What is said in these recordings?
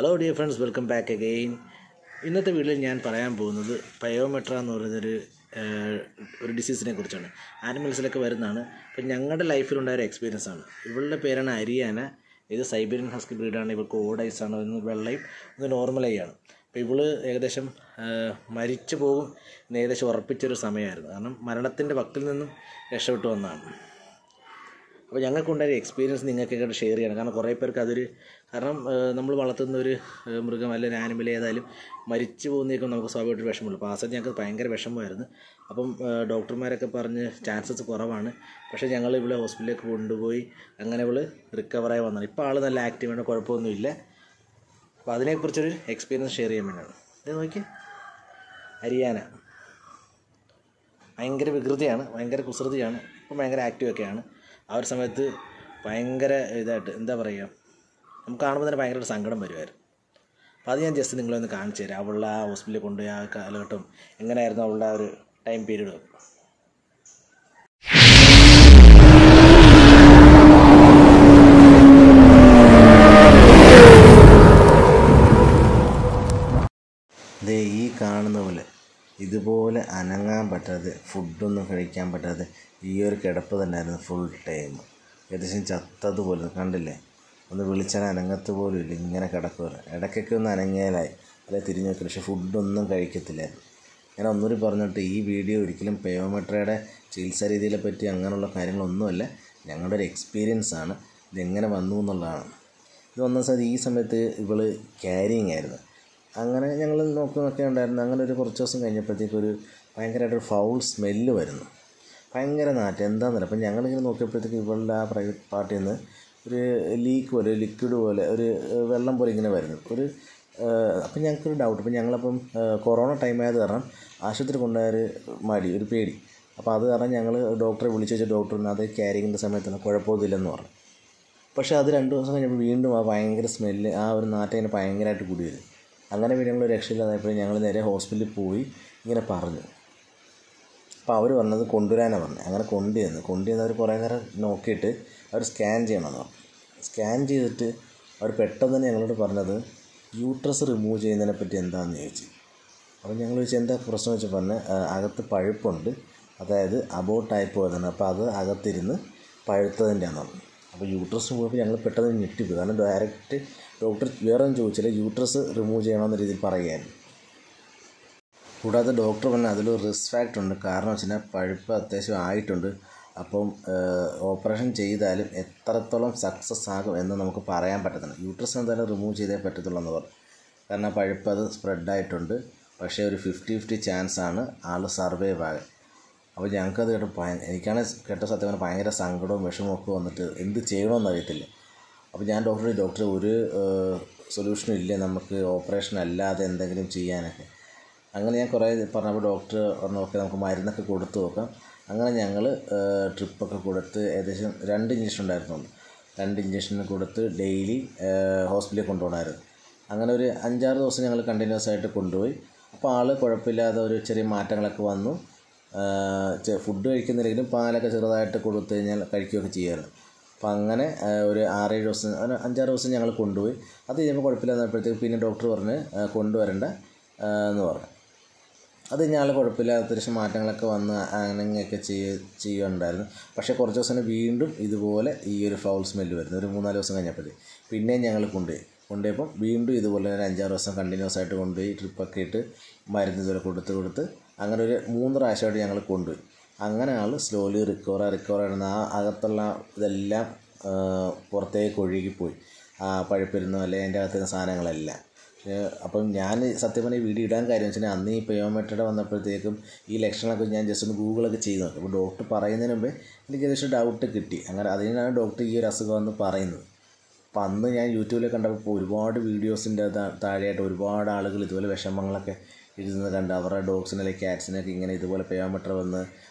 Hello dear friends, welcome back again. In this video, I am going to talk about pyometra disease. Animals like a life experience. This is Ariana, a Siberian husky breed, and a normal life. People are married to a picture of Samayar. If you have any experience, you can share it. Our summit Pangara that in the Varia. I'm calm with the Pangara Sangram everywhere. Padian just in England, the Kancher, Avula, Ospilicondia, Alertum, Enganair, time period. They eat carnival. Idubola, Ananga, butter, the food on the Hurricane butter, the year catapult and another full time. It is in Chatta the Wola Candile. On the village and Anangatu, Lingana Catacor, Adakakun Anangai, Latina Cresha food on the Caricatile. And on the reporter to E. video, Riculum Payometra, Chilsari de la Petty, Anganola Carilon Nola, Yangander experience on the Anganavanuna. The ones are the Isamet carrying air. അങ്ങനെ ഞങ്ങൾ നോക്കുന്നൊക്കെ ഉണ്ടായിരുന്നു. അങ്ങനെ ഒരു കുറച്ച് ദിവസം കഴിഞ്ഞപ്പോഴത്തേക്ക് ഒരു ഭയങ്കരമായിട്ട് ഫൗൾ സ്മെല്ല് വരുന്നു. ഭയങ്കര നാറ്റ് എന്താണെന്നല്ല. അപ്പോൾ ഞങ്ങൾ ഇങ്ങനെ നോക്കിയപ്പോഴത്തേക്ക് ഇവളുടെ ആ പ്രൈവറ്റ് പാർട്ടിയിൽ നിന്ന് ഒരു ലീക്ക് പോലെ ലിക്വിഡ് പോലെ ഒരു വെള്ളം പോലെ ഇങ്ങനെ വരുന്നു. ഒരു അപ്പോൾ ഞങ്ങൾക്കൊരു ഡൗട്ട്. അപ്പോൾ ഞങ്ങളപ്പം കൊറോണ ടൈം ആയത് കാരണം ആശുപത്രി കൊണ്ടുപോയൊരു മടി ഒരു പേടി. അപ്പോൾ അത് കാരണം ഞങ്ങൾ ഡോക്ടറെ വിളിച്ചു വെച്ചാൽ ഡോക്ടറിന് അത് ക്യാരിങ്ങിൻ്റെ സമയത്താണ് കുഴപ്പമൊന്നുമില്ലെന്ന് പറഞ്ഞു. പക്ഷേ അത് രണ്ട് ദിവസം കഴിഞ്ഞപ്പോൾ വീണ്ടും ആ ഭയങ്കര സ്മെല്ല് ആ ഒരു നാറ്റതിന് ഭയങ്കരമായിട്ട് കൂടി വരും. അങ്ങനെ വീടുകൾ രക്ഷയില്ലാതായപ്പോൾ ഞങ്ങൾ നേരെ ഹോസ്പിറ്റലിൽ പോയി ഇങ്ങനെ പറഞ്ഞു. അപ്പോൾ അവർ പറഞ്ഞത് കൊണ്ടുവരാനാണ് പറഞ്ഞത്. അങ്ങനെ കൊണ്ടുവന്ന് അവർ കുറേ നേരം നോക്കിയിട്ട് അവർ സ്കാൻ ചെയ്യണമെന്ന് പറഞ്ഞു. സ്കാൻ ചെയ്തിട്ട് അവർ പെട്ടെന്ന് തന്നെ ഞങ്ങളോട് പറഞ്ഞത് യൂട്രസ് റിമൂവ് ചെയ്യുന്നതിനെ പറ്റി എന്താണെന്ന് ചോദിച്ചു. അപ്പോൾ ഞങ്ങൾ ചോദിച്ചാൽ എന്താ പ്രശ്നം വെച്ച് പറഞ്ഞാൽ അകത്ത് പഴുപ്പുണ്ട്, അതായത് അബോട്ടായി പോയതാണ്. അപ്പോൾ അത് അകത്തിരുന്ന് പഴുത്തതിൻ്റെ ആണെന്ന് പറഞ്ഞു. അപ്പോൾ യൂട്രസ് പോയപ്പോൾ ഞങ്ങൾ പെട്ടെന്ന് ഞെട്ടിപ്പോയി. കാരണം ഡയറക്റ്റ് ഡോക്ടർ വേറൊന്നും ചോദിച്ചില്ല, യൂട്രസ് റിമൂവ് ചെയ്യണമെന്ന രീതിയിൽ പറയുകയായിരുന്നു. കൂടാതെ ഡോക്ടർ പറഞ്ഞാൽ അതിലൊരു റിസ്ക് ഫാക്ടർ ഉണ്ട്. കാരണം വെച്ച് കഴിഞ്ഞാൽ പഴുപ്പ് അത്യാവശ്യം ആയിട്ടുണ്ട്. അപ്പം ഓപ്പറേഷൻ ചെയ്താലും എത്രത്തോളം സക്സസ് ആകും എന്ന് നമുക്ക് പറയാൻ പറ്റത്തില്ല. യൂട്രസ് എന്തായാലും റിമൂവ് ചെയ്തേ പറ്റത്തുള്ളൂ എന്ന് പറഞ്ഞു. കാരണം പഴുപ്പ് അത് സ്പ്രെഡായിട്ടുണ്ട്. പക്ഷേ ഒരു 50-50 ചാൻസാണ് ആൾ സർവൈവ് ആകാൻ. അപ്പോൾ ഞങ്ങൾക്കത് കേട്ടോ എനിക്കാണെങ്കിൽ കേട്ടോ സത്യം പറഞ്ഞാൽ ഭയങ്കര സങ്കടവും വിഷമമൊക്കെ വന്നിട്ട് എന്ത് ചെയ്യണമെന്ന് അറിയത്തില്ല. അപ്പോൾ ഞാൻ ഡോക്ടർ ഒരു സൊല്യൂഷനും ഇല്ല, നമുക്ക് ഓപ്പറേഷൻ അല്ലാതെ എന്തെങ്കിലും ചെയ്യാനൊക്കെ. അങ്ങനെ ഞാൻ കുറേ പറഞ്ഞപ്പോൾ ഡോക്ടർ പറഞ്ഞു ഓക്കെ നമുക്ക് മരുന്നൊക്കെ കൊടുത്തു നോക്കാം. അങ്ങനെ ഞങ്ങൾ ട്രിപ്പൊക്കെ കൊടുത്ത് ഏകദേശം 2 ഇഞ്ചക്ഷൻ ഉണ്ടായിരുന്നു. 2 ഇഞ്ചക്ഷൻ കൊടുത്ത് ഡെയിലി ഹോസ്പിറ്റലിൽ കൊണ്ടുപോകണമായിരുന്നു. അങ്ങനെ ഒരു 5-6 ദിവസം ഞങ്ങൾ കണ്ടിന്യൂസ് ആയിട്ട് കൊണ്ടുപോയി. അപ്പോൾ ആൾ കുഴപ്പമില്ലാതെ ഒരു ചെറിയ മാറ്റങ്ങളൊക്കെ വന്നു. ഫുഡ് കഴിക്കുന്നില്ലെങ്കിലും പാലൊക്കെ ചെറുതായിട്ട് കൊടുത്തു കഴിഞ്ഞാൽ കഴിക്കുകയൊക്കെ ചെയ്യാറുണ്ട്. അപ്പോൾ അങ്ങനെ ഒരു 6-7 ദിവസം 5-6 ദിവസം ഞങ്ങൾ കൊണ്ടുപോയി. അത് കഴിഞ്ഞപ്പോൾ കുഴപ്പമില്ലാത്തപ്പോഴത്തേക്ക് പിന്നെ ഡോക്ടർ പറഞ്ഞ് കൊണ്ടുവരണ്ട എന്ന് പറഞ്ഞു. അത് കഴിഞ്ഞ ആൾ കുഴപ്പമില്ല, അത്യാവശ്യം മാറ്റങ്ങളൊക്കെ വന്ന് അങ്ങനെയൊക്കെ ചെയ്യുന്നുണ്ടായിരുന്നു. പക്ഷേ കുറച്ച് ദിവസം വീണ്ടും ഇതുപോലെ ഈ ഒരു ഫൗൾ സ്മെല്ല് വരുന്നു. ഒരു 3-4 ദിവസം കഴിഞ്ഞപ്പോഴത്തേക്ക് പിന്നെയും ഞങ്ങൾ കൊണ്ടുപോയപ്പം വീണ്ടും ഇതുപോലെ 5-6 ദിവസം കണ്ടിന്യൂസ് ആയിട്ട് കൊണ്ടുപോയി ട്രിപ്പൊക്കെ ഇട്ട് മരുന്ന് ഇതുപോലെ കൊടുത്ത് അങ്ങനെ ഒരു 3 പ്രാവശ്യമായിട്ട് ഞങ്ങൾ കൊണ്ടുപോയി. അങ്ങനെ ആൾ സ്ലോലി റിക്കവറായിരുന്നു. ആ അകത്തുള്ള ഇതെല്ലാം പുറത്തേക്ക് ഒഴുകിപ്പോയി, ആ പഴുപ്പിരുന്നോ അല്ലെങ്കിൽ അതിൻ്റെ അകത്തുന്ന സാധനങ്ങളെല്ലാം. അപ്പം ഞാൻ സത്യം പറഞ്ഞാൽ ഈ വീഡിയോ ഇടാൻ കാര്യം വെച്ചാൽ അന്ന് ഈ പയോമെട്രയുടെ വന്നപ്പോഴത്തേക്കും ഈ ലക്ഷണമൊക്കെ ഞാൻ ജസ്റ്റ് ഒന്ന് ഗൂഗിളൊക്കെ ചെയ്ത് നോക്കി. അപ്പോൾ ഡോക്ടർ പറയുന്നതിന് മുമ്പേ എനിക്ക് ഏകദേശം ഡൗട്ട് കിട്ടി. അങ്ങനെ അതിനാണ് ഡോക്ടർ ഈ ഒരു അസുഖം എന്ന് പറയുന്നത്. അപ്പം അന്ന് ഞാൻ യൂട്യൂബിൽ കണ്ടപ്പോൾ ഒരുപാട് വീഡിയോസിൻ്റെ താഴെയായിട്ട് ഒരുപാട് ആളുകൾ ഇതുപോലെ വിഷമങ്ങളൊക്കെ ഇരുന്ന് കണ്ട് അവരുടെ ഡോഗ്സിനെ അല്ലെങ്കിൽ ക്യാറ്റ്സിനൊക്കെ ഇങ്ങനെ ഇതുപോലെ പയോമെട്ര വന്ന്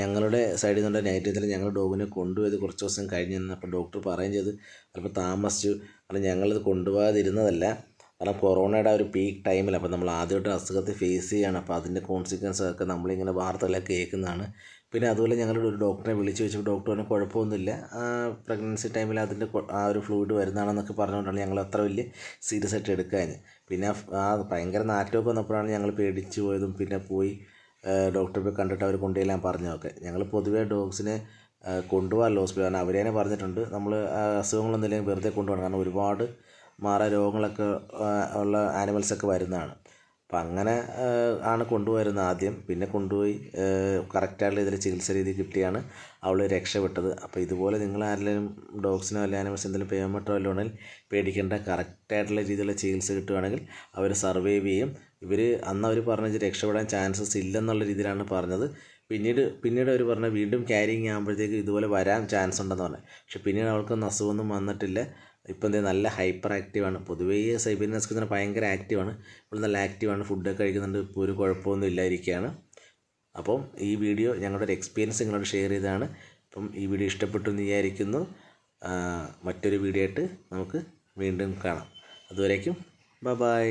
ഞങ്ങളുടെ സൈഡിൽ നിന്നുള്ള നെഗറ്റീവത്തിൽ ഞങ്ങൾ ഡോഗിനെ കൊണ്ടുപോയത് കുറച്ച് ദിവസം കഴിഞ്ഞ് അപ്പോൾ ഡോക്ടർ പറയുകയും ചെയ്ത് ചിലപ്പോൾ താമസിച്ചു. കാരണം ഞങ്ങളിത് കൊണ്ടുപോകാതിരുന്നതല്ല, കാരണം കൊറോണയുടെ ആ ഒരു പീക്ക് ടൈമിൽ അപ്പോൾ നമ്മൾ ആദ്യമായിട്ട് അസുഖത്തെ ഫേസ് ചെയ്യുകയാണ്. അപ്പോൾ അതിൻ്റെ കോൺസിക്വൻസ് ഒക്കെ നമ്മളിങ്ങനെ വാർത്തകളൊക്കെ കേൾക്കുന്നതാണ്. പിന്നെ അതുപോലെ ഞങ്ങളുടെ ഒരു ഡോക്ടറെ വിളിച്ച് ചോദിച്ചപ്പോൾ ഡോക്ടർ പറഞ്ഞാൽ കുഴപ്പമൊന്നുമില്ല, പ്രഗ്നൻസി ടൈമിൽ അതിൻ്റെ ആ ഒരു ഫ്ലൂയിഡ് വരുന്നതാണെന്നൊക്കെ പറഞ്ഞുകൊണ്ടാണ് ഞങ്ങൾ അത്ര വലിയ സീരിയസ് ആയിട്ട് എടുക്കാൻ. പിന്നെ ആ ഭയങ്കര നാറ്റമൊക്കെ വന്നപ്പോഴാണ് ഞങ്ങൾ പേടിച്ച് പോയതും പിന്നെ പോയി ഡോക്ടറെ പോയി കണ്ടിട്ട് അവർ കൊണ്ടുപോയില്ലാൻ പറഞ്ഞതൊക്കെ. ഞങ്ങൾ പൊതുവേ ഡോഗ്സിനെ കൊണ്ടുപോകാറില്ല ഹോസ്പിറ്റലിൽ, കാരണം അവരെ തന്നെ പറഞ്ഞിട്ടുണ്ട് നമ്മൾ അസുഖങ്ങളൊന്നും ഇല്ലെങ്കിൽ വെറുതെ കൊണ്ടുപോകണം, കാരണം ഒരുപാട് മാറാ രോഗങ്ങളൊക്കെ ഉള്ള ആനിമൽസൊക്കെ വരുന്നതാണ്. അപ്പം അങ്ങനെ ആണ് കൊണ്ടുപോയിരുന്നത് ആദ്യം. പിന്നെ കൊണ്ടുപോയി കറക്റ്റായിട്ടുള്ള ഇതിൽ ചികിത്സ രീതി കിട്ടിയാണ് അവൾ രക്ഷപ്പെട്ടത്. അപ്പോൾ ഇതുപോലെ നിങ്ങൾ ആരെങ്കിലും ഡോഗ്സിനോ അല്ല ആനിമൽസ് എന്തെങ്കിലും പേമെൻറ്റോ അല്ല ഉണ്ടെങ്കിൽ പേടിക്കേണ്ട. കറക്റ്റായിട്ടുള്ള രീതിയിലുള്ള ചികിത്സ കിട്ടുകയാണെങ്കിൽ അവർ സർവൈവ് ചെയ്യും. ഇവർ അന്ന് അവർ പറഞ്ഞത് രക്ഷപ്പെടാൻ ചാൻസസ് ഇല്ലെന്നുള്ള രീതിയിലാണ് പറഞ്ഞത്. പിന്നീട് അവർ പറഞ്ഞ വീണ്ടും ക്യാരിങ് ആകുമ്പോഴത്തേക്ക് ഇതുപോലെ വരാൻ ചാൻസ് ഉണ്ടെന്ന് പറഞ്ഞു. പക്ഷെ പിന്നീട് അവൾക്കൊന്നും അസുഖമൊന്നും വന്നിട്ടില്ല. ഇപ്പം എന്താ നല്ല ഹൈപ്പർ ആക്റ്റീവാണ്. പൊതുവേ സൈബീരിയൻ ഹസ്കി തന്നെ ഭയങ്കര ആക്റ്റീവാണ്. ഇപ്പോൾ നല്ല ആക്റ്റീവാണ്, ഫുഡൊക്കെ കഴിക്കുന്നുണ്ട്, ഇപ്പോൾ ഒരു കുഴപ്പമൊന്നും ഇല്ലായിരിക്കുകയാണ്. അപ്പം ഈ വീഡിയോ ഞങ്ങളുടെ ഒരു എക്സ്പീരിയൻസ് നിങ്ങളോട് ഷെയർ ചെയ്തതാണ്. അപ്പം ഈ വീഡിയോ ഇഷ്ടപ്പെട്ടു എന്ന് വിചാരിക്കുന്നു. മറ്റൊരു വീഡിയോ ആയിട്ട് നമുക്ക് വീണ്ടും കാണാം. അതുവരേക്കും ബൈ.